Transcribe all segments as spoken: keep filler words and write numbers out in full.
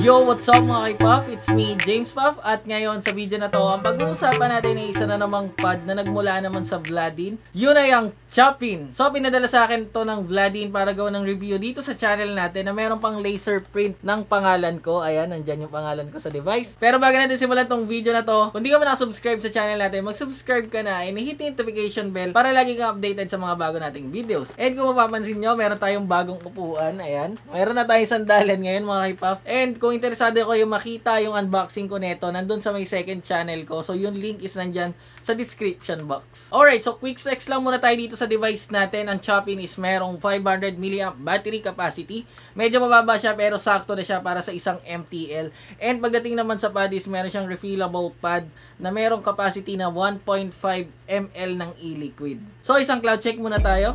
Yo, what's up mga K-Puff? It's me, James Puff. At ngayon sa video na to, ang pag-uusapan natin ay isa na namang pad na nagmula naman sa Vladin. Yun ay ang Chopin. So, pinadala sa akin to ng Vladin para gawin ng review dito sa channel natin na meron pang laser print ng pangalan ko. Ayan, nandyan yung pangalan ko sa device. Pero bago natin simulan tong video na to, kung di ka pa nakasubscribe sa channel natin, mag-subscribe ka na and hit yung notification bell para lagi kang updated sa mga bago nating videos. And kung mapapansin nyo, meron tayong bagong upuan. Ayan, meron na tayong sandalan ngayon mga K-Puff. And kung interesado kayo makita yung unboxing ko neto, nandun sa may second channel ko. So, yung link is nandyan sa description box. Alright, so quick specs lang muna tayo dito sa device natin. Ang Chopin is merong five hundred milliamp hour battery capacity. Medyo mababa siya pero sakto na siya para sa isang M T L. And pagdating naman sa pad is meron siyang refillable pad na merong capacity na one point five milliliters ng e-liquid. So, isang cloud check muna tayo.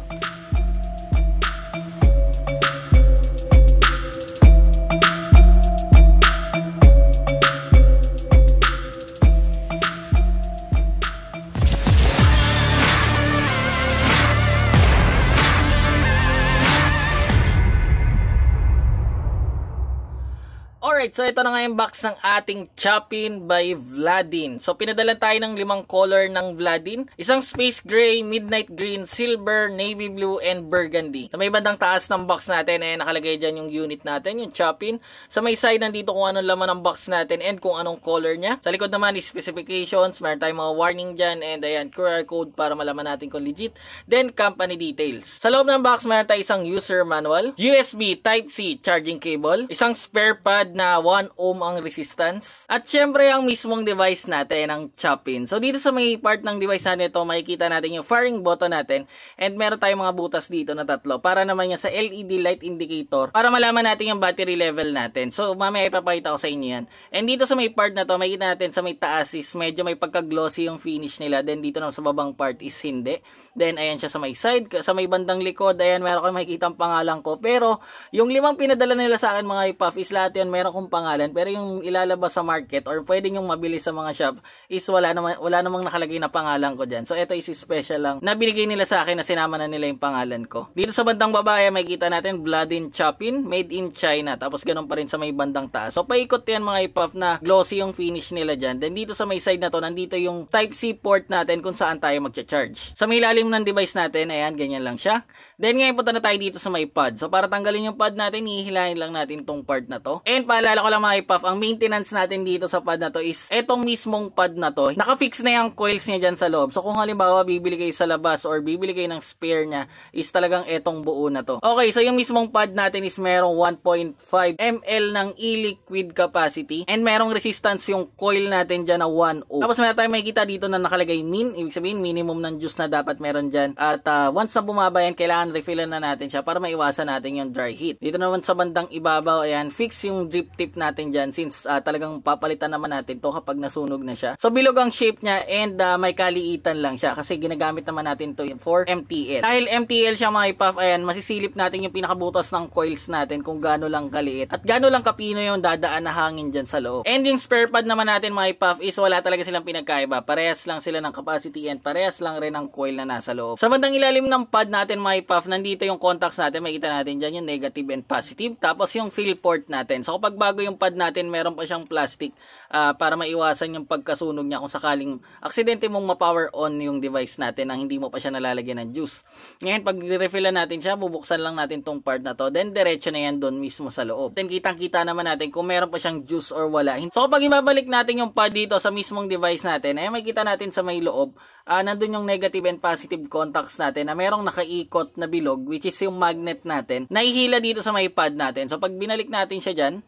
So, ito na nga yung box ng ating Chopin by Vladin. So, pinadala tayo ng limang color ng Vladin. Isang space gray, midnight green, silver, navy blue, and burgundy. Sa may bandang taas ng box natin, eh, nakalagay dyan yung unit natin, yung Chopin. Sa may side, nandito kung anong laman ng box natin and kung anong color niya. Sa likod naman, is specifications. Meron tayong mga warning dyan and ayan, Q R code para malaman natin kung legit. Then, company details. Sa loob ng box, meron tayong isang user manual, U S B Type-C charging cable, isang spare pad na one ohm ang resistance. At syempre, ang mismong device natin, ang Chopin. So, dito sa may part ng device natin ito, makikita natin yung firing button natin and meron tayong mga butas dito na tatlo para naman yung sa L E D light indicator para malaman natin yung battery level natin. So, mamaya ipapakita ko sa inyo yan. And dito sa may part na to, makikita natin sa may taas is medyo may pagka-glossy yung finish nila. Then, dito na sa babang part is hindi. Then, ayan siya sa may side. Sa may bandang likod, ayan, meron ko makikita ang pangalan ko. Pero, yung limang pinadala nila sa akin mga K-Puff is lahat yun, meron kong pangalan, pero yung ilalabas sa market or pwede yung mabili sa mga shop is wala naman, wala namang nakalagay na pangalan ko dyan. So, ito is special lang na binigay nila sa akin na sinama na nila yung pangalan ko. Dito sa bandang baba, ay makikita natin Vladin Chopin, made in China. Tapos, ganun pa rin sa may bandang taas. So, paikot yan mga K-Puff na glossy yung finish nila dyan. Then, dito sa may side na to, nandito yung Type-C port natin kung saan tayo magcha-charge. Sa may lalim ng device natin, ayan, ganyan lang siya. Then, ngayon punta na tayo dito sa may pad. So, para tanggalin yung pad natin, hihilahin lang natin tong part na to. And, alala ko lang mga K-Puff, ang maintenance natin dito sa pad na to is etong mismong pad na to, nakafix na yung coils niya dyan sa loob. So kung halimbawa bibili kayo sa labas or bibili kayo ng spare niya is talagang etong buo na to. Okay, so yung mismong pad natin is merong one point five milliliters ng e-liquid capacity and merong resistance yung coil natin dyan na one ohm. Tapos meron tayong makikita dito na nakalagay min, ibig sabihin minimum ng juice na dapat meron dyan. At uh, once na bumaba yan, kailangan refillan na natin siya para maiwasan natin yung dry heat. Dito naman sa bandang ibabaw, ayan, fix yung drip tip natin dyan since uh, talagang papalitan naman natin to kapag nasunog na siya. So, bilog ang shape niya and uh, may kaliitan lang siya kasi ginagamit naman natin to for M T L. Dahil M T L siya mga K-Puff, ayan, masisilip natin yung pinakabutas ng coils natin kung gaano lang kaliit at gaano lang kapino yung dadaan na hangin dyan sa loob. And yung spare pad naman natin mga K-Puff is wala talaga silang pinagkaiba. Parehas lang sila ng capacity and parehas lang rin ang coil na nasa loob. Sa bandang ilalim ng pad natin mga K-Puff, nandito yung contacts natin. Makikita natin dyan yung negative and positive. Tapos yung fill port natin. So, kapag bago yung pad natin, meron pa siyang plastic uh, para maiwasan yung pagkasunog niya kung sakaling aksidente mong ma-power on yung device natin nang hindi mo pa siya nalalagyan ng juice. Ngayon, pag refillan natin siya, bubuksan lang natin tong part na to, then diretso na yan doon mismo sa loob. Then kitang-kita naman natin kung meron pa siyang juice or wala. So kapag ibabalik natin yung pad dito sa mismong device natin, ay makita natin sa may loob, uh, nandun yung negative and positive contacts natin na merong nakaikot na bilog, which is yung magnet natin, nahihila dito sa may pad natin. So pag binalik natin siya dyan,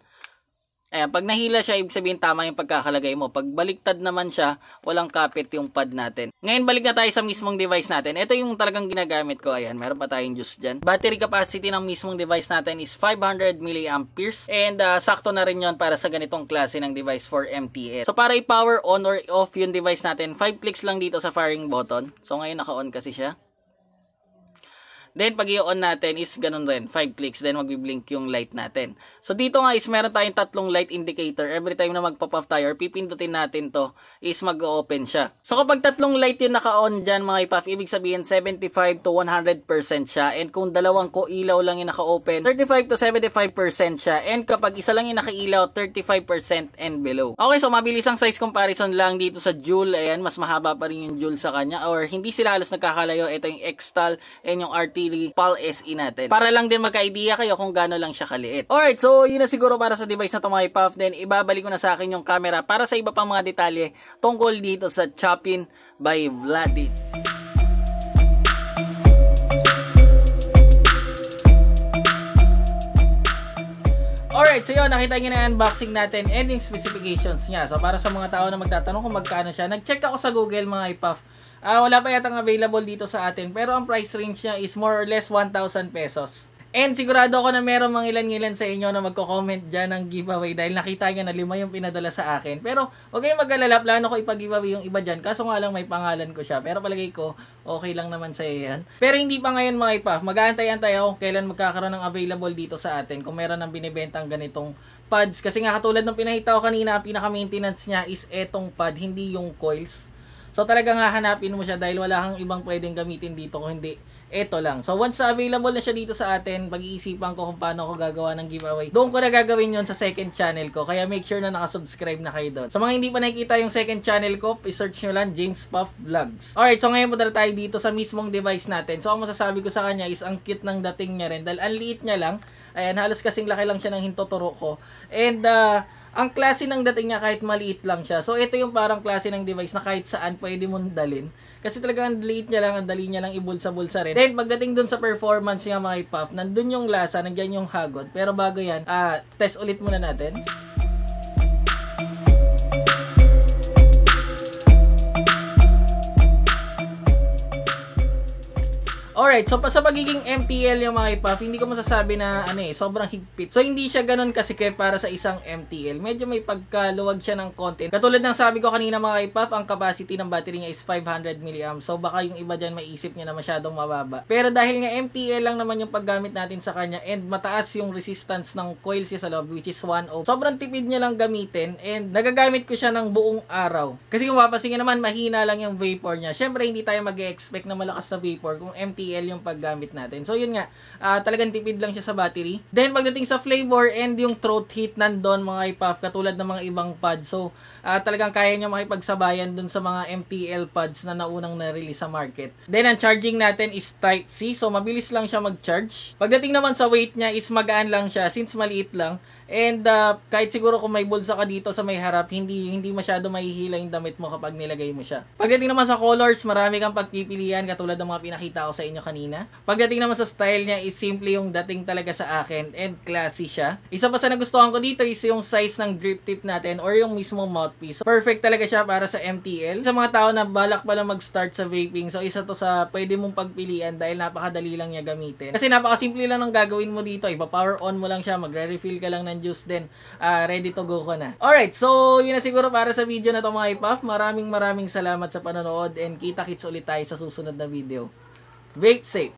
ayan, pag nahila siya, ibig sabihin tama yung pagkakalagay mo. Pag baliktad naman siya, walang kapit yung pad natin. Ngayon, balik na tayo sa mismong device natin. Ito yung talagang ginagamit ko. Ayan, meron pa tayong juice dyan. Battery capacity ng mismong device natin is five hundred milliamp hour. And uh, sakto na rin yun para sa ganitong klase ng device for M T L. So, para i-power on or off yung device natin, five clicks lang dito sa firing button. So, ngayon naka-on kasi siya. Then pag i-on natin is ganun rin, five clicks, then magbi-blink yung light natin. So dito nga is meron tayong tatlong light indicator. Every time na magpa-puff tayo or pipindutin natin to is mag-open siya. So kapag tatlong light yung naka-on dyan mga ipuff, ibig sabihin seventy-five to one hundred percent siya, and kung dalawang ko ilaw lang yung naka-open, thirty-five to seventy-five percent siya, and kapag isa lang yung naka-ilaw, thirty-five percent and below. Okay, so mabilis ang size comparison lang dito sa Juul. Ayan, mas mahaba pa rin yung Juul sa kanya or hindi sila halos nagkakalayo. Ito yung X-Tal and yung R T P A L S E natin. Para lang din magka-idea kayo kung gaano lang siya kaliit. Alright, so yun na siguro para sa device na to mga ipuff. Then ibabalik ko na sa akin yung camera para sa iba pang mga detalye tungkol dito sa Chopin by Vladit. Alright, so yun, nakita nyo na yung unboxing natin and yung specifications niya. So para sa mga tao na magtatanong kung magkano siya, nag-check ako sa Google mga ipuff. Uh, wala pa yatang available dito sa atin, pero ang price range niya is more or less one thousand pesos. And sigurado ako na meron mga ilan-ilan sa inyo na magko-comment dyan ng giveaway dahil nakita nyo na lima yung pinadala sa akin. Pero huwag kayong mag-alala, plano ko ipag-giveaway yung iba dyan, kaso nga lang may pangalan ko siya. Pero palagay ko, okay lang naman sa yan. Pero hindi pa ngayon mga ipuff, mag-aantay-antay ako kailan magkakaroon ng available dito sa atin kung meron ng binibentang ganitong pads. Kasi nga katulad ng pinahita ko kanina, ang pinaka-maintenance niya is etong pad, hindi yung coils. So talaga nga hanapin mo siya dahil wala kang ibang pwedeng gamitin dito kung hindi eto lang. So once available na siya dito sa atin, pag-iisipan ko kung paano ako gagawa ng giveaway. Doon ko na gagawin yun sa second channel ko, kaya make sure na nakasubscribe na kayo doon. Sa mga hindi pa nakikita yung second channel ko, i-search nyo lang, James Puff Vlogs. Alright, so ngayon punta tayo dito sa mismong device natin. So ang masasabi ko sa kanya is ang cute ng dating niya rin dahil ang liit niya lang. Ayan, halos kasing laki lang siya ng hintuturo ko. And uh, ang klase ng dating niya kahit maliit lang siya. So ito yung parang klase ng device na kahit saan pwede mong dalin. Kasi talaga ang liit niya lang, ang dali niya lang ibulsa-bulsa rin. Then pagdating dun sa performance niya mga ipuff, nandun yung lasa, nandiyan yung hagod. Pero bago yan, ah, test ulit muna natin. Alright, so sa pagiging M T L yung mga ipuff, hindi ko masasabi na ano eh, sobrang higpit. So hindi siya ganun kasikip para sa isang M T L. Medyo may pagkaluwag siya ng konti. Katulad ng sabi ko kanina mga ipuff, ang capacity ng battery niya is five hundred milliamp hours. So baka yung iba dyan maiisip niya na masyadong mababa. Pero dahil nga M T L lang naman yung paggamit natin sa kanya and mataas yung resistance ng coils niya sa loob which is one ohm. Sobrang tipid niya lang gamitin and nagagamit ko siya ng buong araw. Kasi kung papansinin naman, mahina lang yung vapor niya. Syempre hindi tayo mag-expect na malakas na vapor kung M T L yung paggamit natin. So yun nga, uh, talagang tipid lang siya sa battery. Then pagdating sa flavor and yung throat heat nandun mga ipuff, katulad ng mga ibang pads. So uh, talagang kaya nyo makipagsabayan dun sa mga M T L pads na naunang na-release sa market. Then ang charging natin is type C, so mabilis lang siya mag-charge. Pagdating naman sa weight niya is magaan lang siya since maliit lang. And uh, kahit siguro kung may bulsa ka dito sa may harap, hindi hindi masyado mahihila yung damit mo kapag nilagay mo siya. Pagdating naman sa colors, marami kang pagpipilian katulad ng mga pinakita ko sa inyo kanina. Pagdating naman sa style niya, is simple yung dating talaga sa akin and classy siya. Isa pa sa nagustuhan ko dito is yung size ng drip tip natin or yung mismo mouthpiece. Perfect talaga siya para sa M T L. Sa mga tao na balak pala mag-start sa vaping, so isa to sa pwede mong pagpilian dahil napakadali lang niya gamitin. Kasi napakasimple lang ng gagawin mo dito. Ipa-power on mo lang siya, magre-refill ka lang ng juice, then uh, ready to go ko na. Alright, so yun na siguro para sa video na to mga ipuff. Maraming maraming salamat sa panonood and kita-kits ulit tayo sa susunod na video. Vape safe!